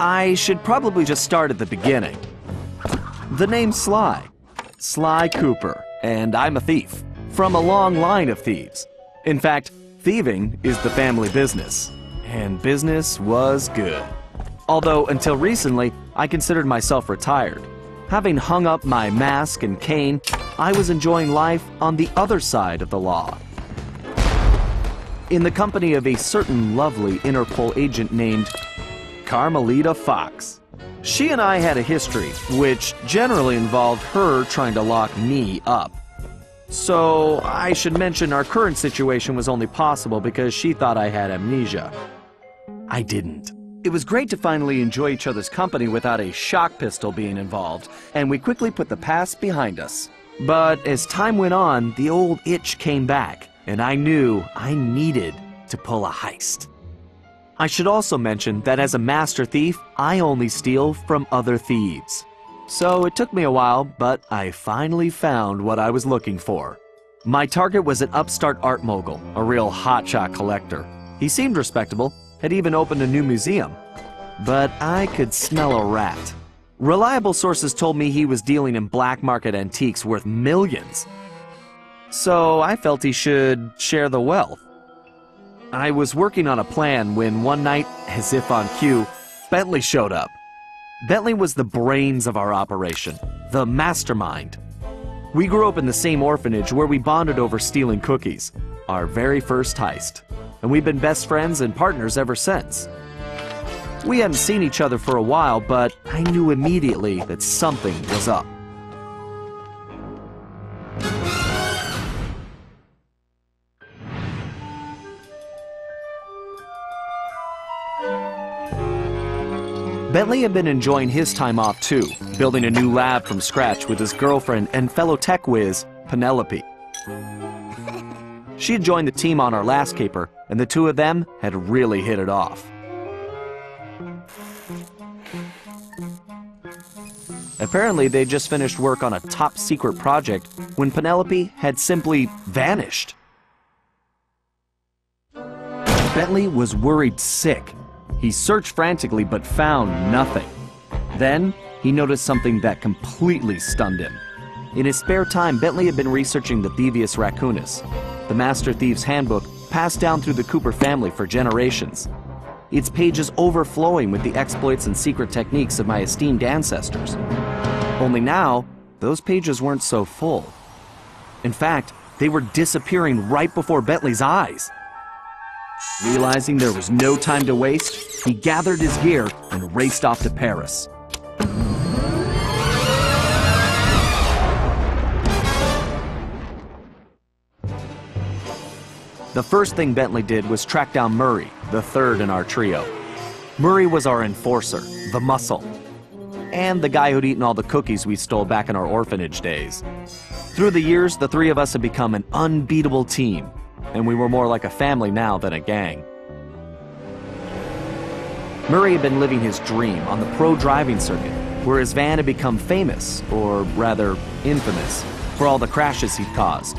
I should probably just start at the beginning. The name's Sly. Sly Cooper, and I'm a thief. From a long line of thieves. In fact, thieving is the family business. And business was good. Although, until recently, I considered myself retired. Having hung up my mask and cane, I was enjoying life on the other side of the law. In the company of a certain lovely Interpol agent named Carmelita Fox. She and I had a history, which generally involved her trying to lock me up. So, I should mention our current situation was only possible because she thought I had amnesia. I didn't. It was great to finally enjoy each other's company without a shock pistol being involved, and we quickly put the past behind us. But as time went on, the old itch came back, and I knew I needed to pull a heist. I should also mention that as a master thief, I only steal from other thieves. So it took me a while, but I finally found what I was looking for. My target was an upstart art mogul, a real hotshot collector. He seemed respectable, had even opened a new museum. But I could smell a rat. Reliable sources told me he was dealing in black market antiques worth millions. So I felt he should share the wealth. I was working on a plan when one night, as if on cue, Bentley showed up. Bentley was the brains of our operation, the mastermind. We grew up in the same orphanage where we bonded over stealing cookies, our very first heist, and we've been best friends and partners ever since. We hadn't seen each other for a while, but I knew immediately that something was up. Bentley had been enjoying his time off too, building a new lab from scratch with his girlfriend and fellow tech whiz, Penelope. She had joined the team on our last caper, and the two of them had really hit it off. Apparently, they just finished work on a top-secret project when Penelope had simply vanished. Bentley was worried sick. He searched frantically but found nothing. Then, he noticed something that completely stunned him. In his spare time, Bentley had been researching the Thievius Raccoonus, the master thief's handbook passed down through the Cooper family for generations. Its pages overflowing with the exploits and secret techniques of my esteemed ancestors. Only now, those pages weren't so full. In fact, they were disappearing right before Bentley's eyes. Realizing there was no time to waste, he gathered his gear and raced off to Paris. The first thing Bentley did was track down Murray, the third in our trio. Murray was our enforcer, the muscle, and the guy who'd eaten all the cookies we stole back in our orphanage days. Through the years, the three of us had become an unbeatable team. And we were more like a family now than a gang. Murray had been living his dream on the pro driving circuit, where his van had become famous, or rather infamous, for all the crashes he'd caused.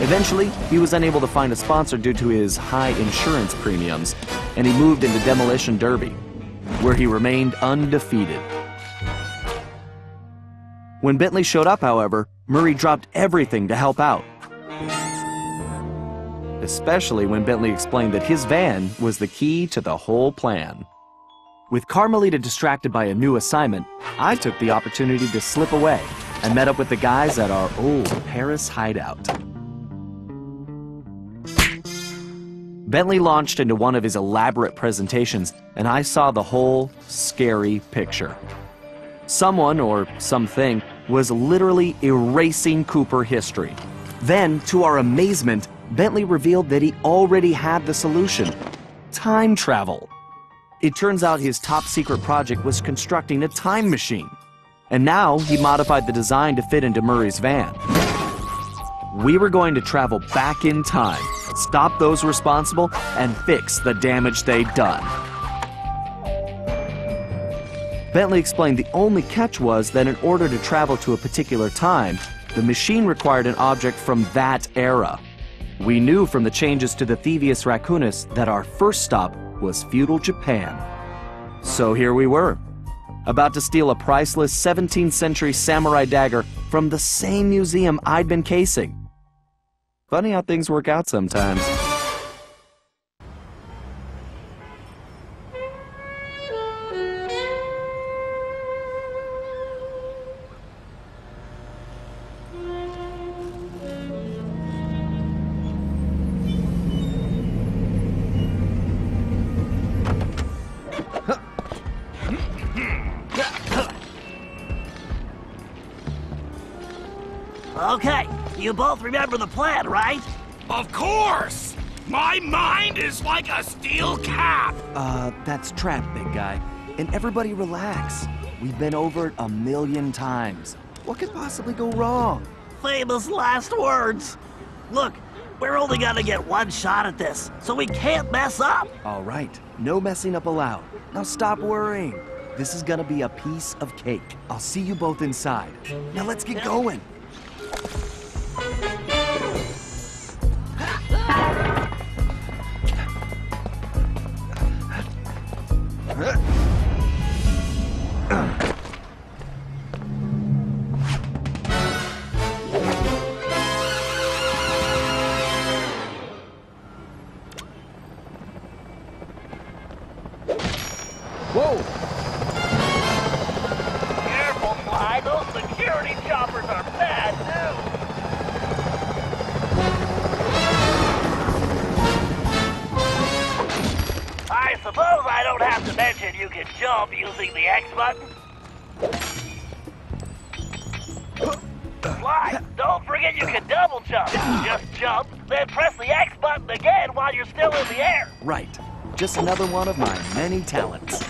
Eventually, he was unable to find a sponsor due to his high insurance premiums, and he moved into Demolition Derby, where he remained undefeated. When Bentley showed up, however, Murray dropped everything to help out. Especially when Bentley explained that his van was the key to the whole plan. With Carmelita distracted by a new assignment, I took the opportunity to slip away and met up with the guys at our old Paris hideout. Bentley launched into one of his elaborate presentations, and I saw the whole scary picture. Someone, or something, was literally erasing Cooper history. Then, to our amazement, Bentley revealed that he already had the solution, time travel. It turns out his top secret project was constructing a time machine, and now he modified the design to fit into Murray's van. We were going to travel back in time, stop those responsible, and fix the damage they'd done. Bentley explained the only catch was that in order to travel to a particular time, the machine required an object from that era. We knew from the changes to the Thievius Raccoonus that our first stop was feudal Japan. So here we were, about to steal a priceless 17th century samurai dagger from the same museum I'd been casing. Funny how things work out sometimes. Okay, you both remember the plan, right? Of course! My mind is like a steel cap! That's trap, big guy. And everybody relax. We've been over it 1,000,000 times. What could possibly go wrong? Famous last words. Look, we're only gonna get one shot at this, so we can't mess up. All right, no messing up allowed. Now stop worrying. This is gonna be a piece of cake. I'll see you both inside. Now let's get going. Just another one of my many talents. If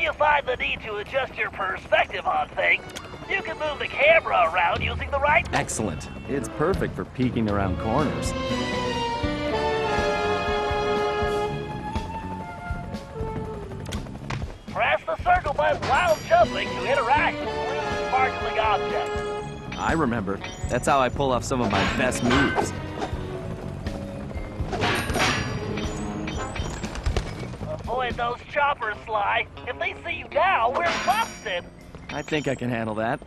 you find the need to adjust your perspective on things, you can move the camera around using the right... Excellent. It's perfect for peeking around corners. To interact with blue sparkling objects. I remember. That's how I pull off some of my best moves. Avoid those choppers, Sly. If they see you down, we're busted. I think I can handle that.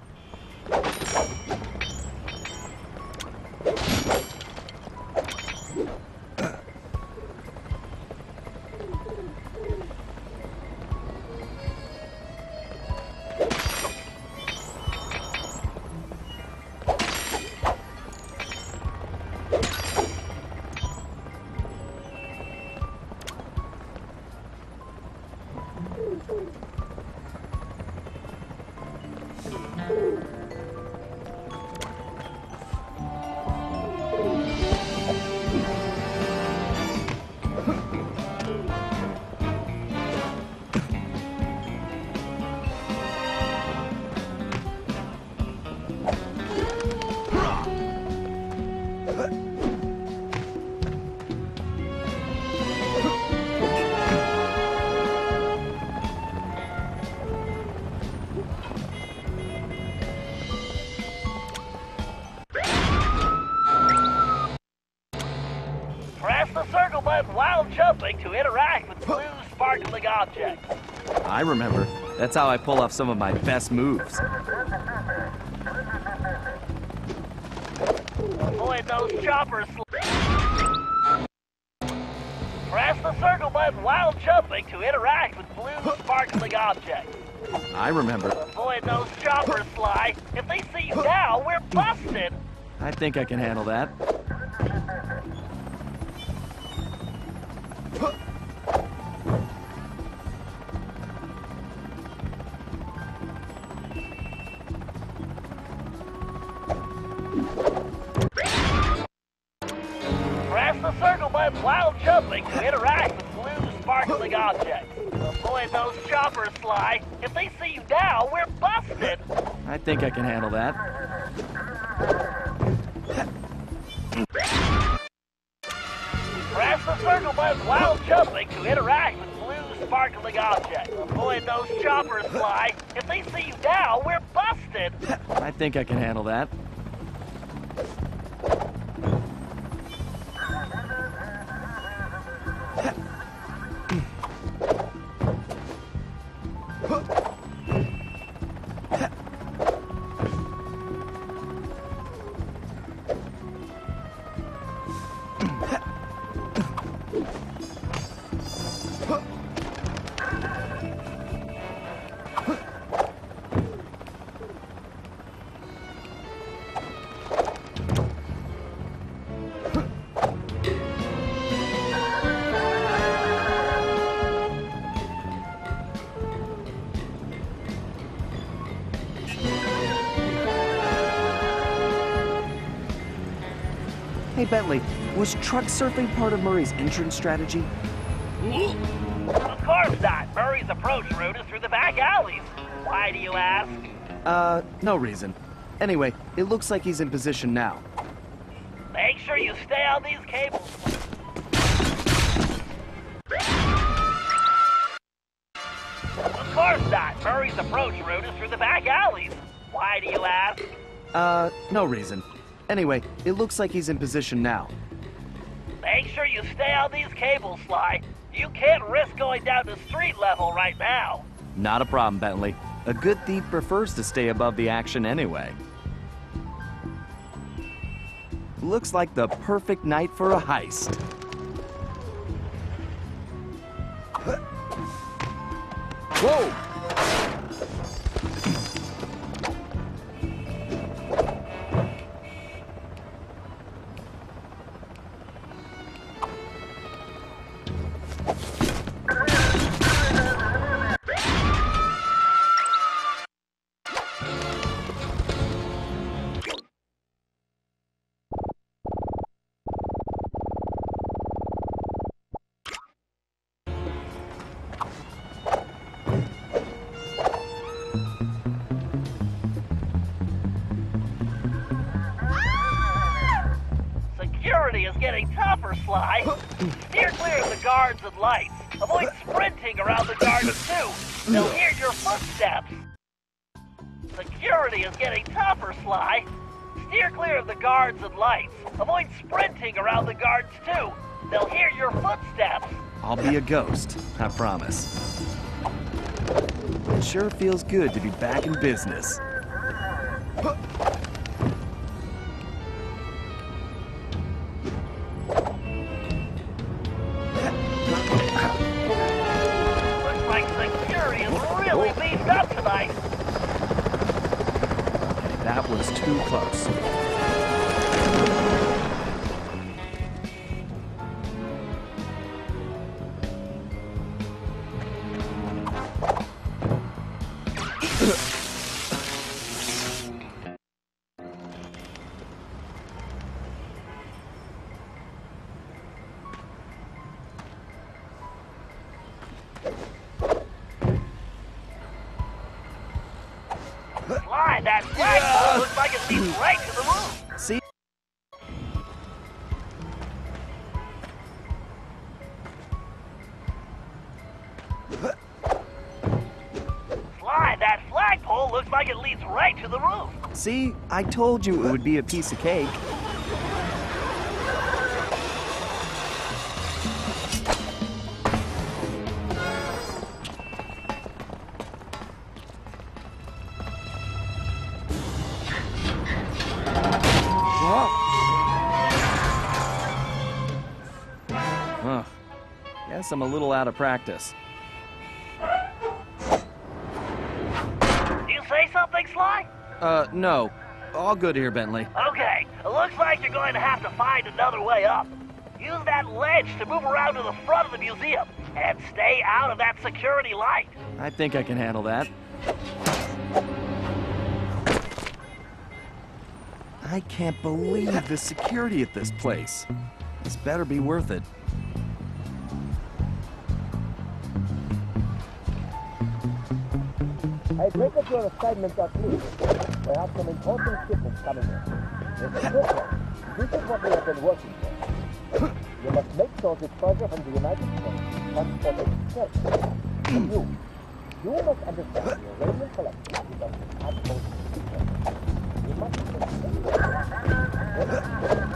To interact with blue sparkling objects. I remember. That's how I pull off some of my best moves. Avoid those choppers. Press the circle button while jumping to interact with blue sparkling objects. I remember. Avoid those choppers, Sly. If they see you now, we're busted. I think I can handle that. I think I can handle that. Press the circle by his wild jumping to interact with blue sparkling objects. Avoid those choppers, Sly. If they see you now, we're busted. I think I can handle that. Hey, Bentley, was truck surfing part of Murray's entrance strategy? Of course not. Murray's approach route is through the back alleys. Why do you ask? No reason. Anyway, it looks like he's in position now. Make sure you stay on these cables. Of course not. Murray's approach route is through the back alleys. Why do you ask? No reason. Anyway, it looks like he's in position now. Make sure you stay on these cables, Sly. You can't risk going down to street level right now. Not a problem, Bentley. A good thief prefers to stay above the action anyway. Looks like the perfect night for a heist. Whoa! Is getting tougher, Sly. Steer clear of the guards and lights. Avoid sprinting around the gardens, too. They'll hear your footsteps. Security is getting tougher, Sly. Steer clear of the guards and lights. Avoid sprinting around the gardens, too. They'll hear your footsteps. I'll be a ghost, I promise. It sure feels good to be back in business. That was too close. Why, that black hole looks like it leads right to the moon. See? Sly, that flagpole looks like it leads right to the roof. See, I told you it would be a piece of cake. Guess I'm a little out of practice. You say something, Sly? No. All good here, Bentley. Okay. Looks like you're going to have to find another way up. Use that ledge to move around to the front of the museum, and stay out of that security light. I think I can handle that. I can't believe the security at this place. This better be worth it. I break up your assignment at least. We have some important shipments coming in. It's a good one. This is what we have been working for. You must make extorted treasure from the United States. That's what they expect. You must understand the Iranian collection is an absolute secret. You must understand.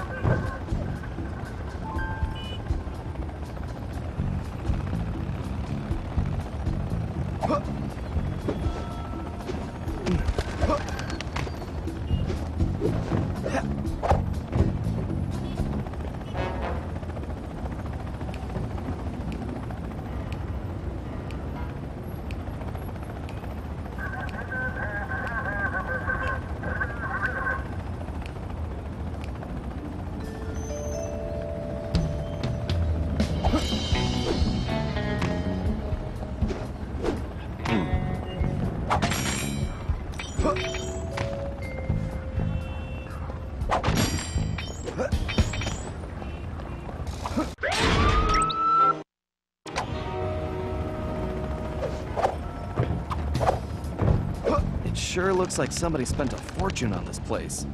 Sure looks like somebody spent a fortune on this place.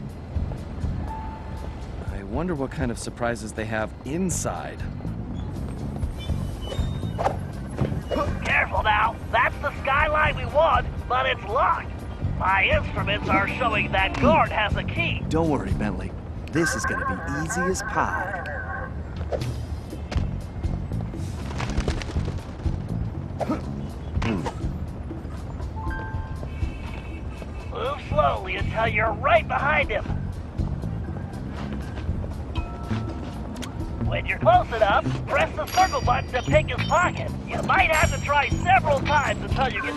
I wonder what kind of surprises they have inside. Careful now! That's the skyline we want, but it's locked! My instruments are showing that guard has a key. Don't worry, Bentley. This is gonna be easy as pie. Until you're right behind him. When you're close enough, press the circle button to pick his pocket. You might have to try several times until you get...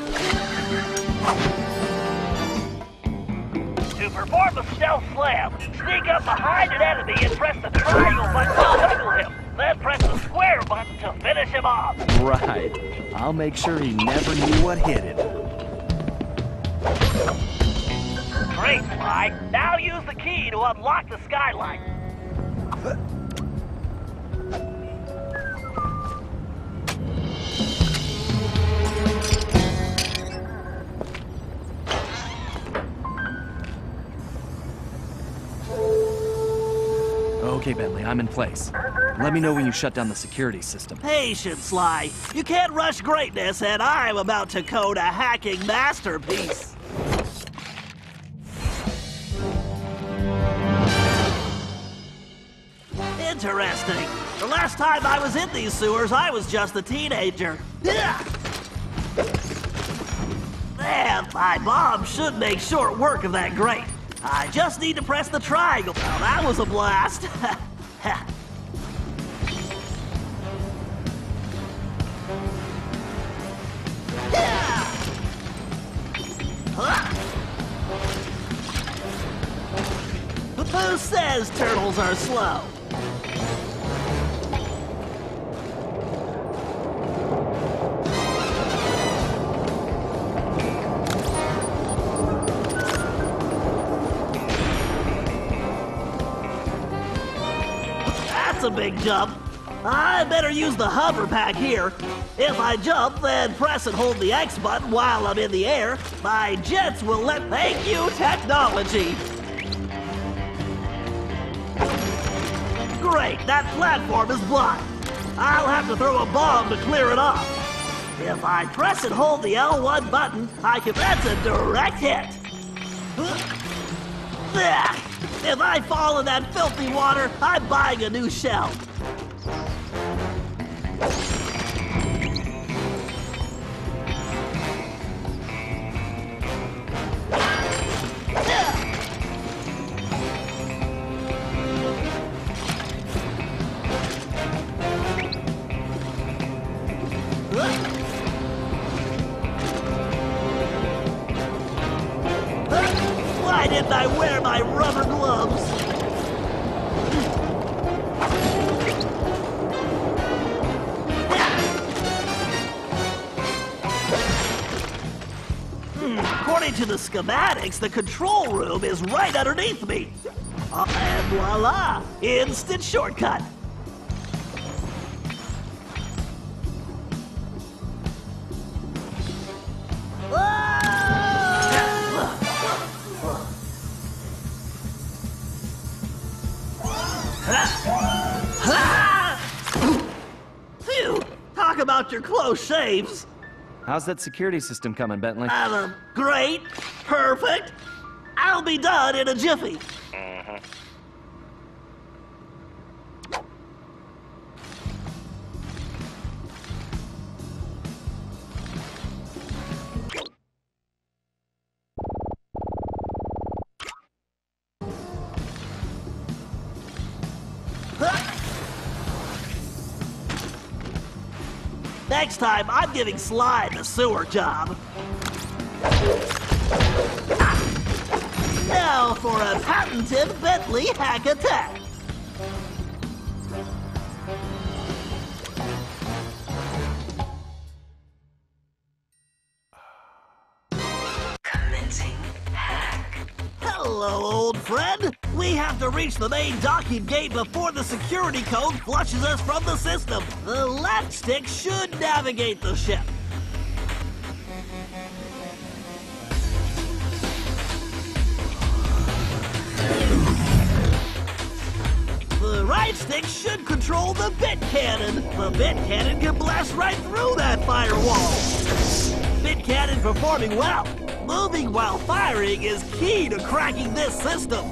To perform a stealth slam, sneak up behind an enemy and press the triangle button to juggle him. Then press the square button to finish him off. Right. I'll make sure he never knew what hit him. Great, Sly. Now use the key to unlock the skylight. Okay, Bentley, I'm in place. Let me know when you shut down the security system. Patient, Sly. You can't rush greatness, and I'm about to code a hacking masterpiece. Interesting. The last time I was in these sewers, I was just a teenager. Yeah. Man, my mom should make short work of that grate. I just need to press the triangle. Well, that was a blast. But who says turtles are slow? A big jump. I better use the hover pack here. If I jump, then press and hold the X button while I'm in the air. My jets will let... Thank you, technology! Great, that platform is blocked. I'll have to throw a bomb to clear it off. If I press and hold the L1 button, I can... That's a direct hit! If I fall in that filthy water, I'm buying a new shell. Why didn't I wear my rubber gloves? According to the schematics, the control room is right underneath me. And voila! Instant shortcut. Ha! about your close shaves. How's that security system coming, Bentley? Great. Perfect. I'll be done in a jiffy. Next time, I'm giving Sly the sewer job. Now for a patented Bentley hack attack. Commencing hack. Hello, old friend. We have to reach the main docking gate before the security code flushes us from the system. The left stick should navigate the ship. The right stick should control the bit cannon. The bit cannon can blast right through that firewall. Bit cannon performing well. Moving while firing is key to cracking this system.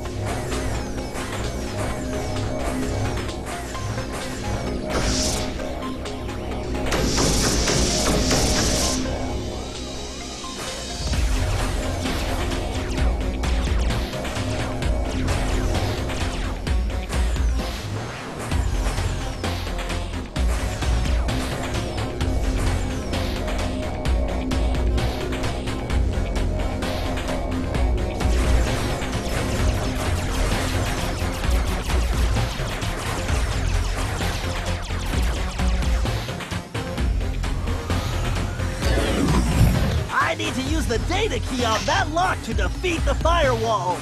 The data key on that lock to defeat the firewall.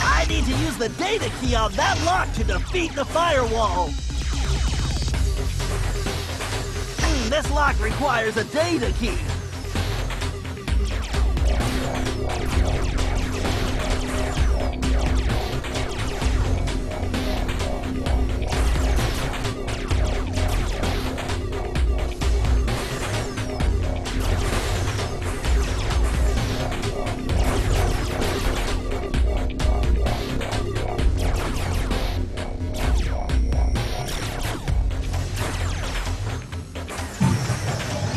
I need to use the data key on that lock to defeat the firewall. This lock requires a data key.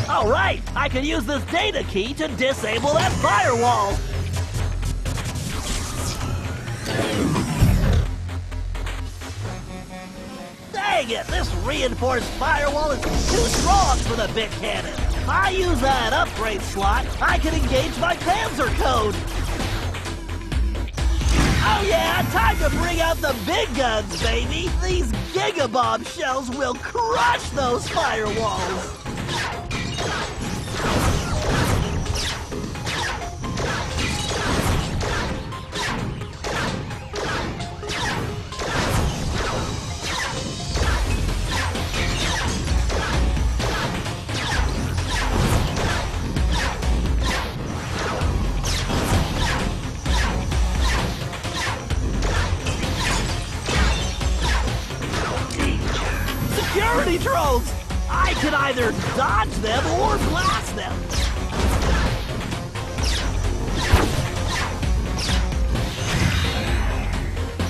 Alright, I can use this data key to disable that firewall! Dang it, this reinforced firewall is too strong for the bit cannon! If I use that upgrade slot, I can engage my Panzer code! Oh yeah, time to bring out the big guns, baby! These gigabomb shells will crush those firewalls! Trolls! I can either dodge them or blast them!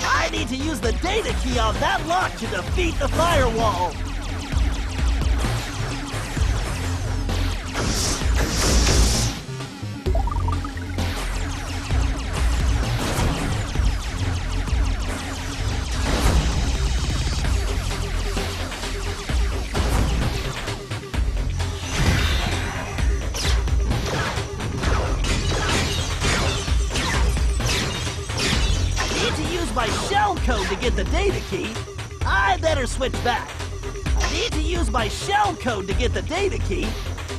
I need to use the data key on that lock to defeat the firewall! To get the data key, I better switch back. I need to use my shell code to get the data key.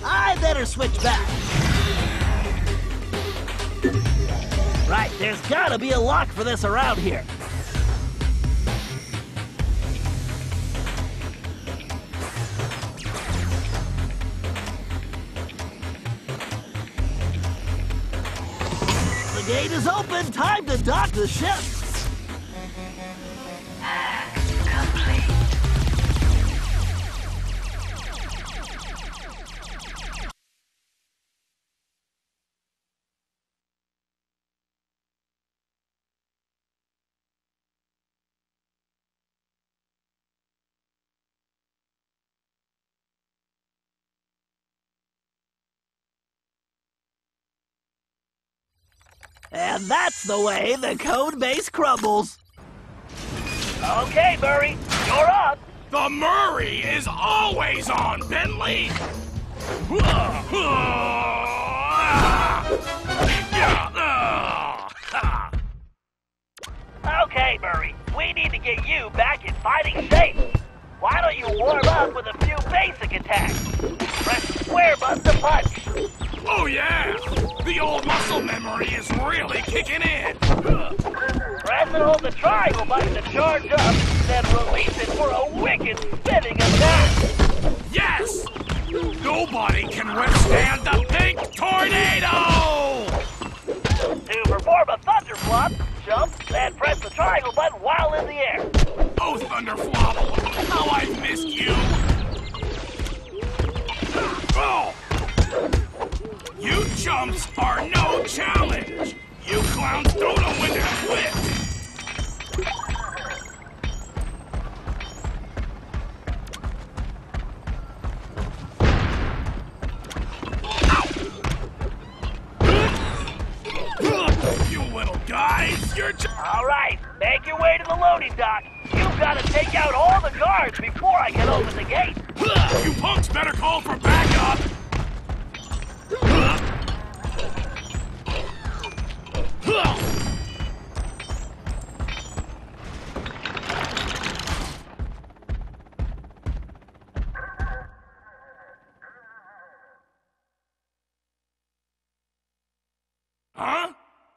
I better switch back. Right, there's gotta be a lock for this around here. The gate is open, time to dock the ship. And that's the way the code base crumbles. Okay, Murray, you're up. The Murray is always on, Bentley. Okay, Murray, we need to get you back in fighting shape. Why don't you warm up with a few basic attacks? Press square button to punch. Oh yeah! The old muscle memory is really kicking in! Press and hold the triangle button to charge up, then release it for a wicked spinning attack! Yes! Nobody can withstand the pink tornado! To perform a thunderflop, jump, then press the triangle button while in the air. Oh, Thunderflobble, how I missed you! Oh! You jumps are no challenge! You clowns don't know when to quit! You little guys, you're just... Alright, make your way to the loading dock! You've got to take out all the guards before I can open the gate! You punks better call for backup! Huh?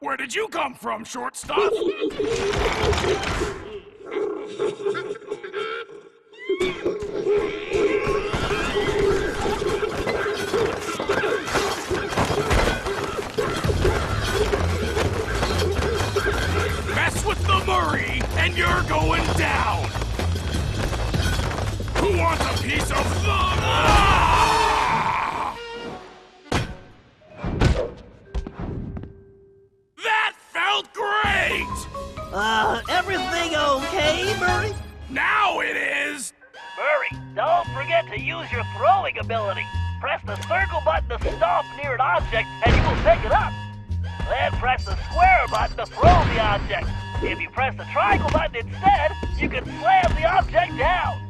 Where did you come from, shortstop? And you're going down! Who wants a piece of the... Ah! That felt great! Everything okay, Murray? Now it is! Murray, don't forget to use your throwing ability. Press the circle button to stomp near an object, and you will pick it up. Then press the square button to throw the object. If you press the triangle button instead, you can slam the object down.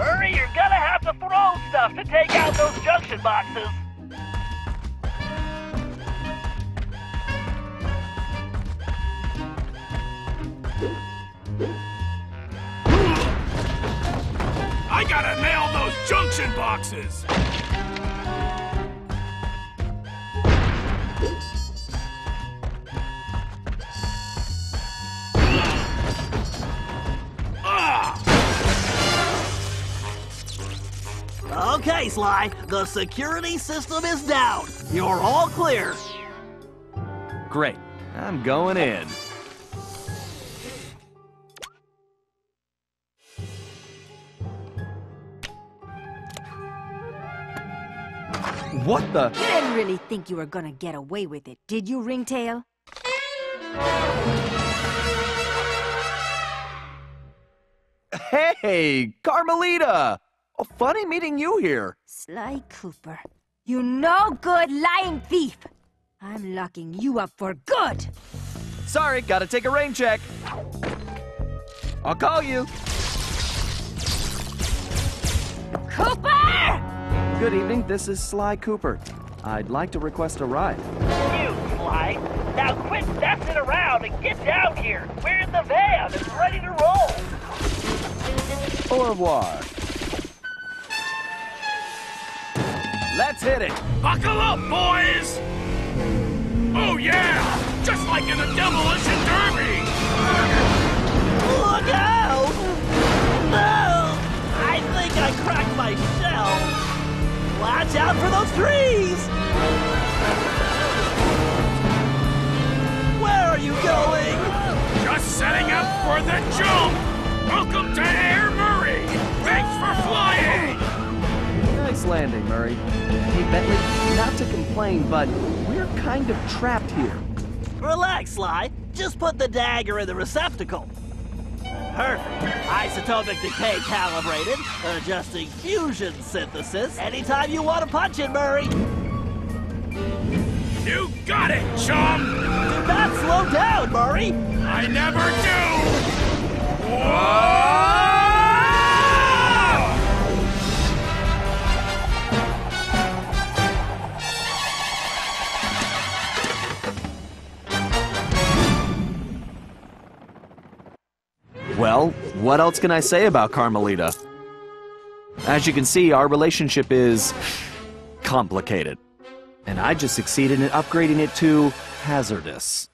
Murray, you're gonna have to throw stuff to take out those junction boxes. I gotta nail those junction boxes. Okay, Sly, the security system is down. You're all clear. Great. I'm going in. What the? You didn't really think you were gonna get away with it, did you, Ringtail? Hey, Carmelita! Oh, funny meeting you here. Sly Cooper, you no good lying thief. I'm locking you up for good. Sorry, gotta take a rain check. I'll call you. Cooper! Good evening, this is Sly Cooper. I'd like to request a ride. You, Sly. Now quit messing around and get down here. We're in the van and ready to roll. Au revoir. Let's hit it! Buckle up, boys! Oh yeah! Just like in a demolition derby! Look out! No! I think I cracked my shell! Watch out for those trees! Where are you going? Just setting up for the jump! Welcome to Air Murray! Thanks for flying! Murray. Hey, Bentley, not to complain, but we're kind of trapped here. Relax, Sly. Just put the dagger in the receptacle. Perfect. Isotopic decay calibrated, adjusting fusion synthesis. Anytime you want to punch it, Murray. You got it, chum! Do not slow down, Murray! I never do! Whoa! Well, what else can I say about Carmelita? As you can see, our relationship is complicated. And I just succeeded in upgrading it to hazardous.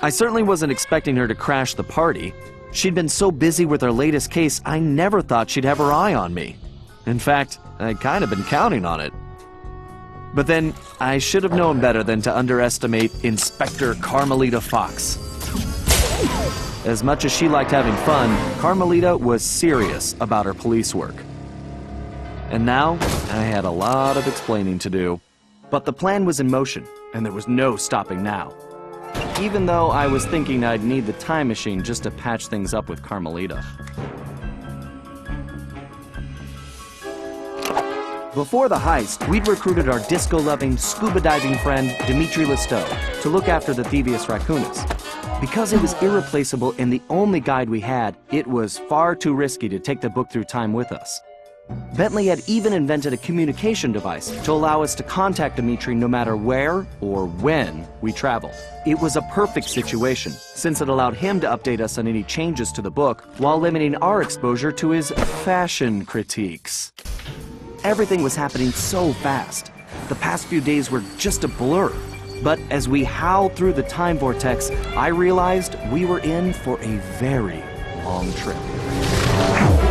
I certainly wasn't expecting her to crash the party. She'd been so busy with her latest case, I never thought she'd have her eye on me. In fact, I'd kind of been counting on it. But then, I should have known better than to underestimate Inspector Carmelita Fox. As much as she liked having fun, Carmelita was serious about her police work. And now, I had a lot of explaining to do. But the plan was in motion, and there was no stopping now. Even though I was thinking I'd need the time machine just to patch things up with Carmelita. Before the heist, we'd recruited our disco-loving, scuba-diving friend, Dimitri Lestow, to look after the Thievius Raccoonus. Because it was irreplaceable and the only guide we had, it was far too risky to take the book through time with us. Bentley had even invented a communication device to allow us to contact Dimitri no matter where or when we traveled. It was a perfect situation, since it allowed him to update us on any changes to the book while limiting our exposure to his fashion critiques. Everything was happening so fast. The past few days were just a blur. But as we howled through the time vortex, I realized we were in for a very long trip.